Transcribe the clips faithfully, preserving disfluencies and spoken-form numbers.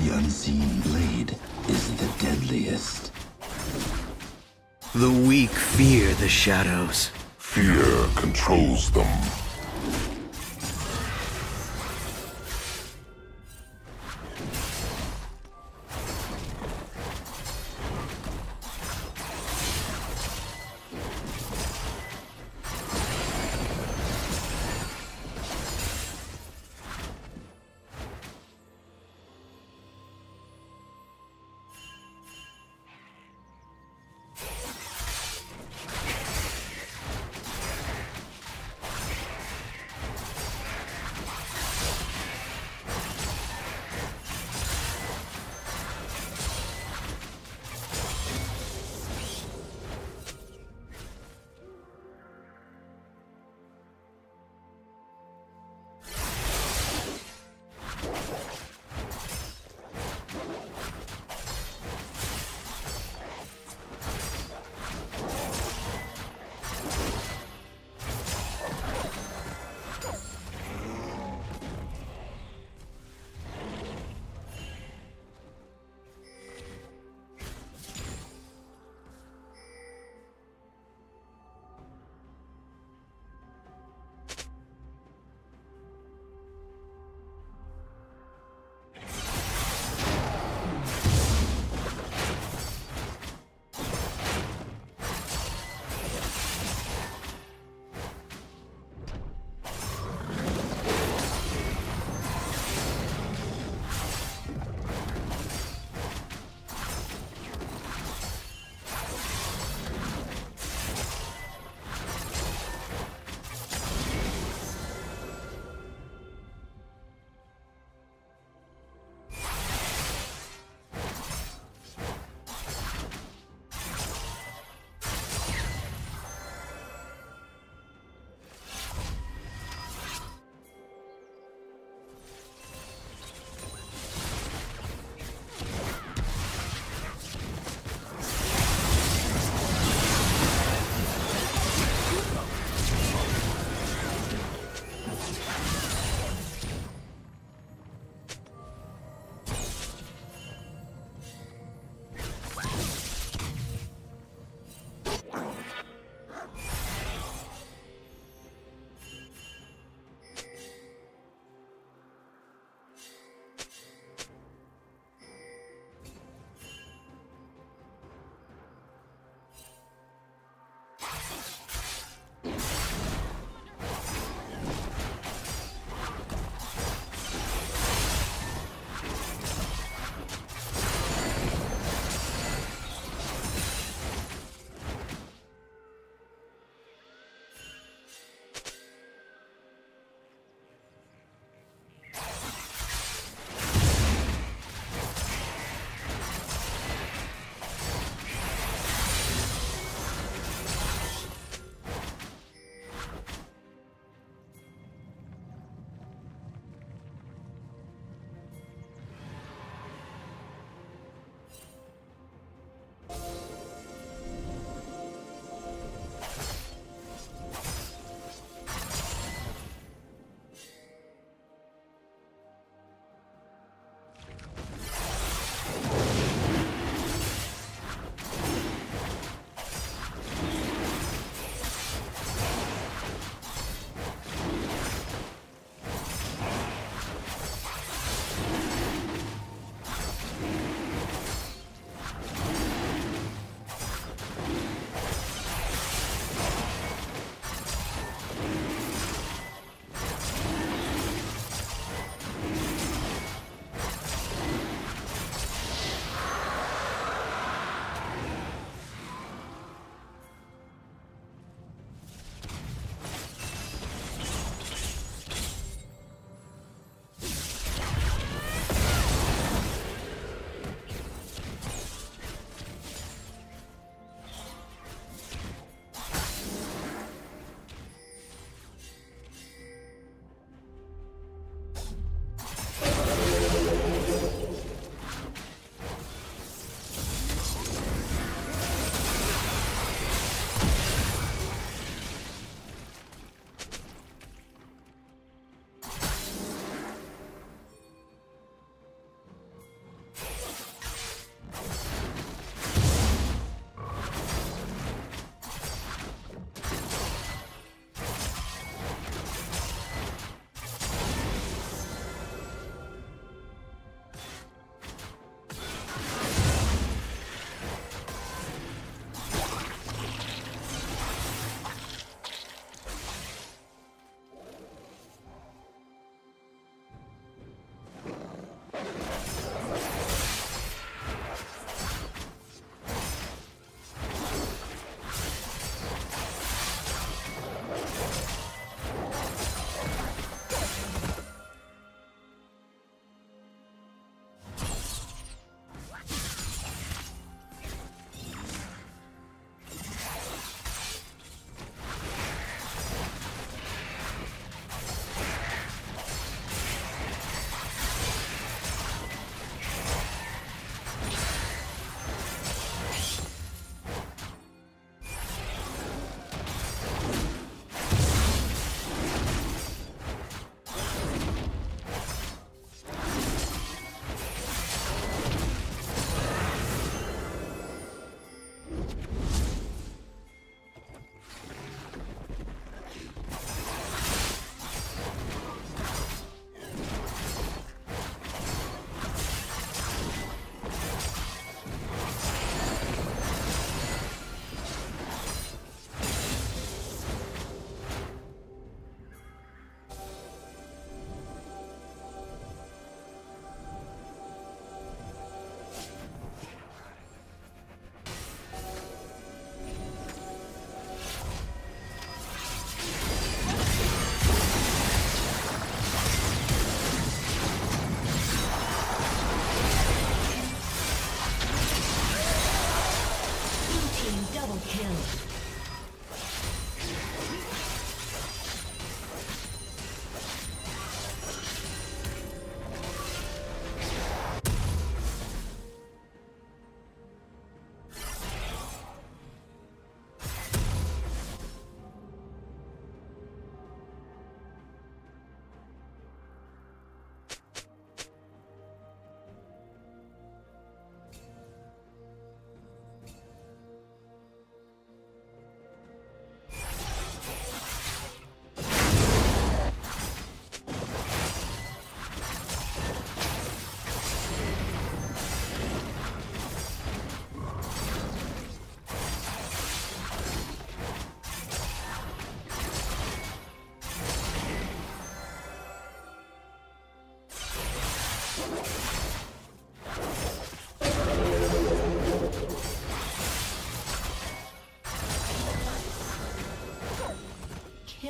The unseen blade is the deadliest. The weak fear the shadows. Fear controls them.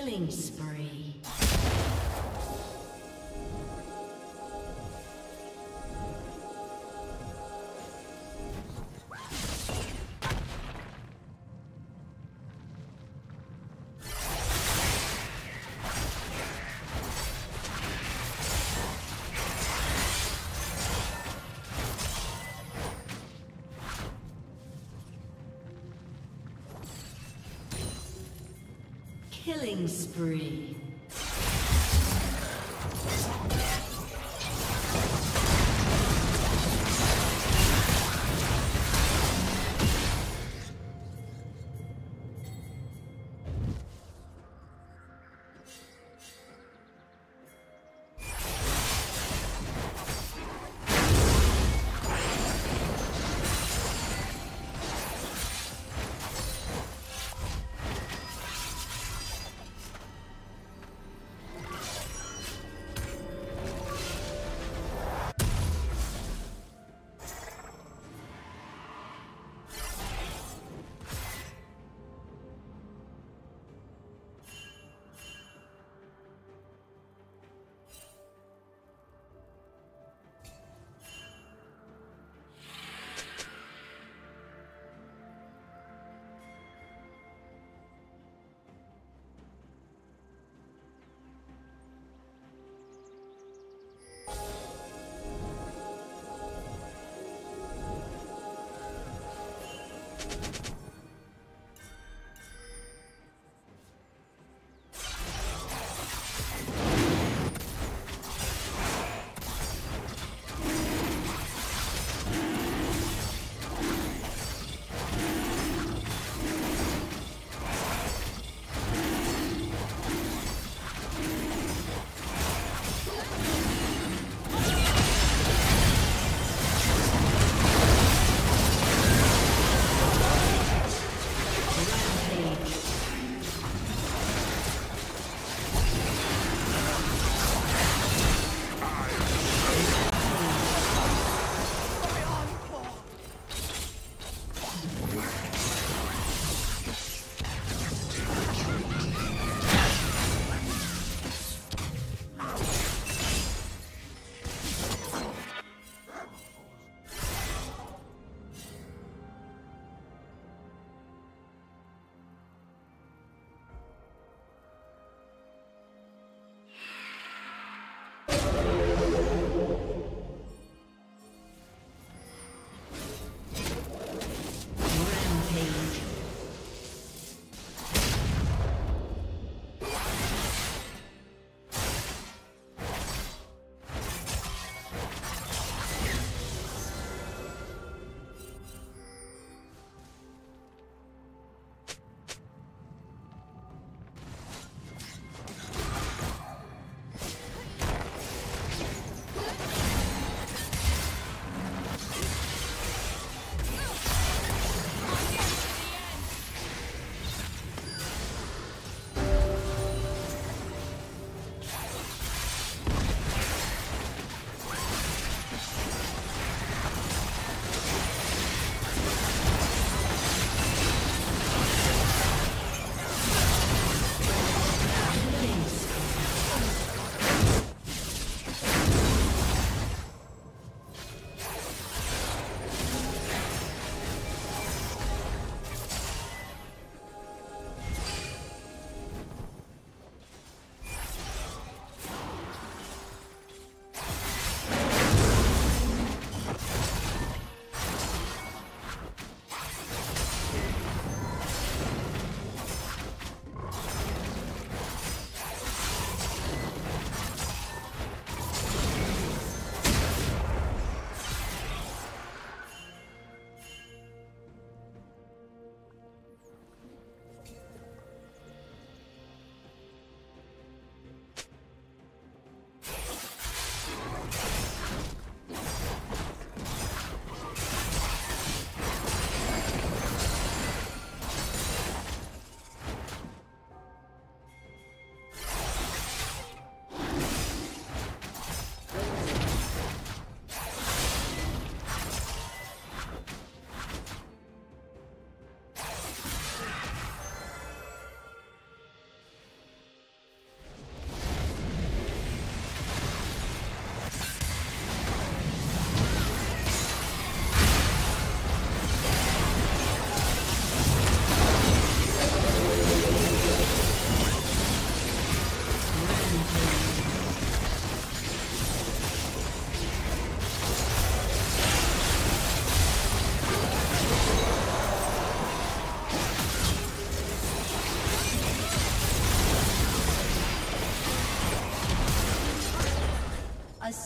Killing spree. Killing spree.